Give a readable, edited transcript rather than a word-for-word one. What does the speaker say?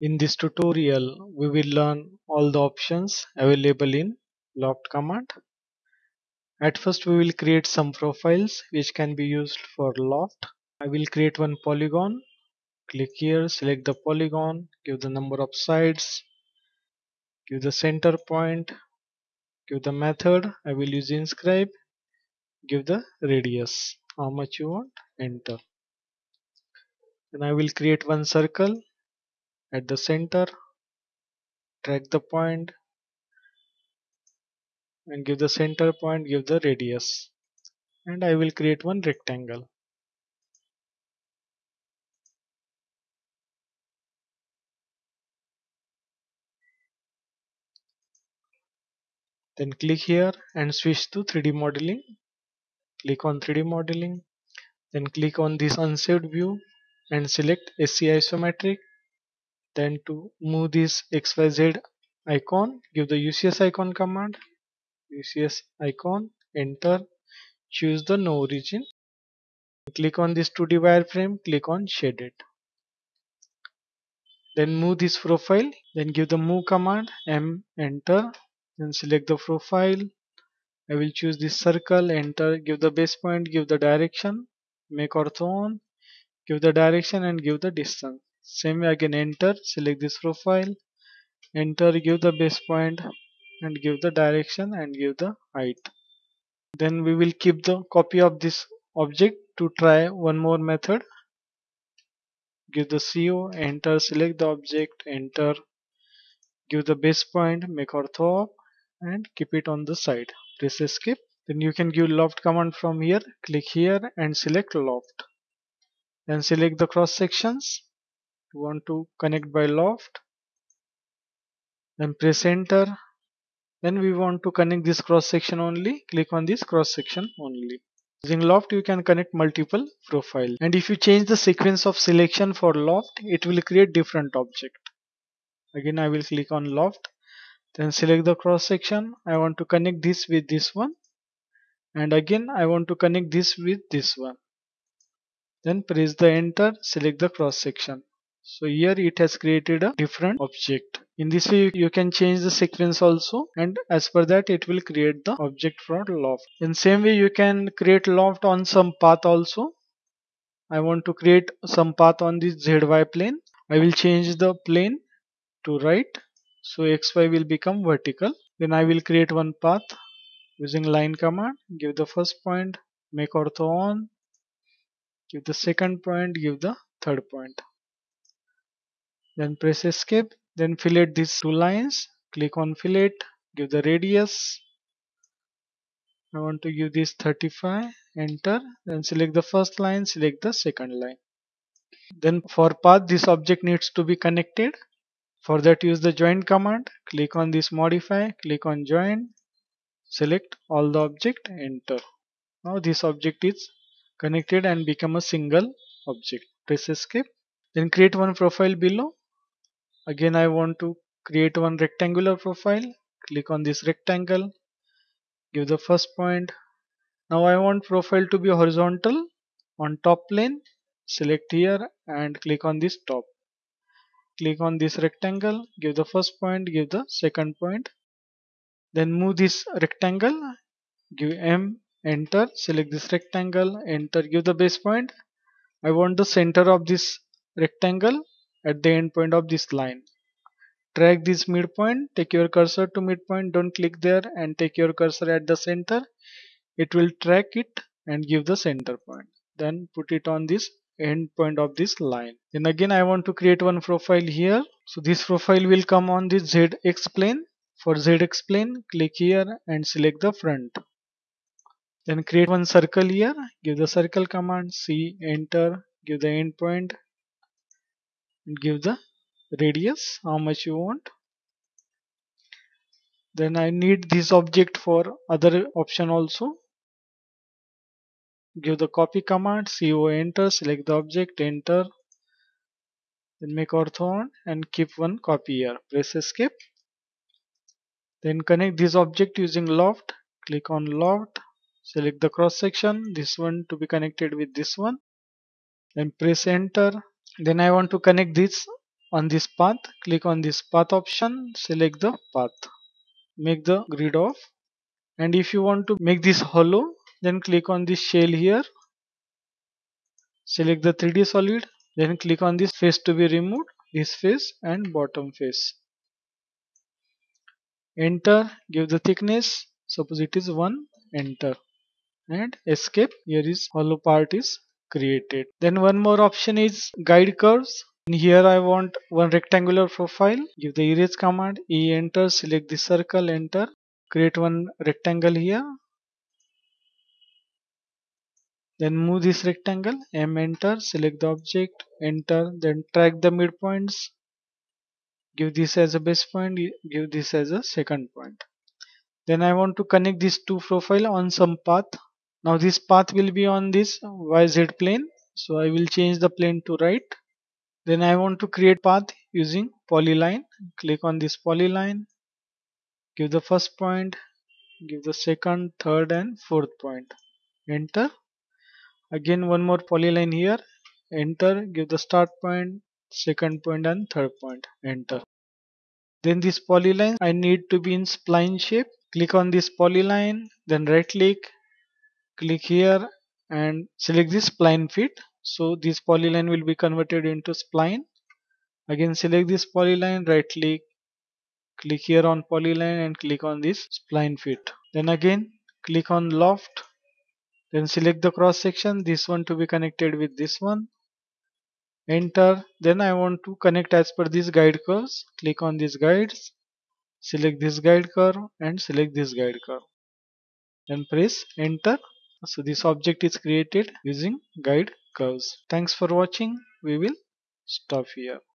In this tutorial, we will learn all the options available in locked command. At first, we will create some profiles which can be used for locked. I will create one polygon. Click here, select the polygon, give the number of sides, give the center point, give the method. I will use inscribe, give the radius, how much you want, enter. Then I will create one circle at the center, drag the point and give the center point, give the radius, and I will create one rectangle. Then click here and switch to 3D modeling. Click on 3D modeling, then click on this unsaved view and select SC isometric. Then to move this XYZ icon, give the UCS icon command, UCS icon, enter, choose the no origin. Click on this 2D wireframe, click on shaded. Then move this profile, then give the move command, M, enter, then select the profile. I will choose this circle, enter, give the base point, give the direction, make ortho on, give the direction and give the distance. Same way again, enter, select this profile, enter, give the base point and give the direction and give the height. Then we will keep the copy of this object to try one more method. Give the CO, enter, select the object, enter, give the base point, make ortho up and keep it on the side. Press escape. Then you can give locked command from here. Click here and select locked. Then select the cross sections. You want to connect by loft, then press enter. Then we want to connect this cross section only. Click on this cross section only. Using loft you can connect multiple profiles, and if you change the sequence of selection for loft, it will create different object. Again I will click on loft, then select the cross section. I want to connect this with this one, and again I want to connect this with this one. Then press the enter, select the cross section. So here it has created a different object. In this way you can change the sequence also, and as per that it will create the object for loft. In same way you can create loft on some path also. I want to create some path on this ZY plane. I will change the plane to right, so XY will become vertical. Then I will create one path using line command. Give the first point, make ortho on, give the second point, give the third point. Then press escape. Then fillet these two lines. Click on fillet. Give the radius. I want to give this 35. Enter. Then select the first line. Select the second line. Then for path, this object needs to be connected. For that, use the join command. Click on this modify. Click on join. Select all the object. Enter. Now this object is connected and become a single object. Press escape. Then create one profile below. Again I want to create one rectangular profile. Click on this rectangle, give the first point. Now I want profile to be horizontal on top plane. Select here and click on this top. Click on this rectangle, give the first point, give the second point. Then move this rectangle, give M, enter, select this rectangle, enter, give the base point. I want the center of this rectangle at the end point of this line. Drag this midpoint, take your cursor to midpoint, don't click there, and take your cursor at the center. It will track it and give the center point. Then put it on this end point of this line. Then again I want to create one profile here. So this profile will come on this ZX plane. For ZX plane, click here and select the front. Then create one circle here. Give the circle command, C, enter, give the end point, give the radius, how much you want. Then I need this object for other option also. Give the copy command, CO, enter, select the object, enter, then make ortho on and keep one copy here. Press escape. Then connect this object using loft. Click on loft, select the cross section, this one to be connected with this one, then press enter. Then I want to connect this On this path, click on this path option, select the path, make the grid off. And if you want to make this hollow, then click on this shell here, select the 3D solid, then click on this face to be removed, this face and bottom face. Enter, give the thickness, suppose it is 1, enter and escape. Here is hollow part is created. Then one more option is guide curves. In here I want one rectangular profile, give the erase command, E enter, select the circle, enter, create one rectangle here. Then move this rectangle, M enter, select the object, enter, then track the midpoints, give this as a base point, give this as a second point. Then I want to connect these two profiles on some path. Now this path will be on this YZ plane, so I will change the plane to right. Then I want to create path using polyline, click on this polyline, give the first point, give the second, third and fourth point, enter. Again one more polyline here, enter, give the start point, second point and third point, enter. Then this polyline I need to be in spline shape, click on this polyline, then right click here and select this spline fit, so this polyline will be converted into spline. Again select this polyline, right click here on polyline and click on this spline fit. Then again click on loft. Then select the cross section, this one to be connected with this one. Enter. Then I want to connect as per these guide curves. Click on these guides. Select this guide curve and select this guide curve. Then press enter. So this object is created using guide curves. Thanks for watching. We will stop here.